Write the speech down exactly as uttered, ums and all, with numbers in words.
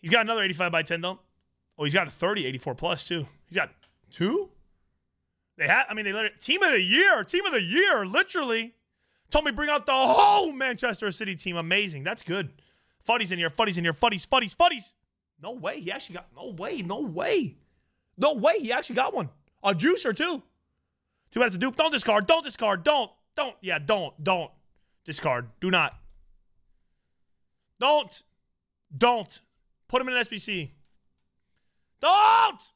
He's got another eighty-five by ten, though. Oh, he's got a thirty, eighty-four plus, too. He's got two? They had, I mean, they literally, team of the year, team of the year, literally. Told me bring out the whole Manchester City team. Amazing. That's good. Futties in here, Futties in here, Futties, Futties, Futties. No way. He actually got, no way, no way. No way. He actually got one. A juicer, too. Two has a dupe. Don't discard. Don't discard. Don't. Don't. Yeah, don't. Don't. Discard. Do not. Don't. Don't. Put him in an S B C. Don't.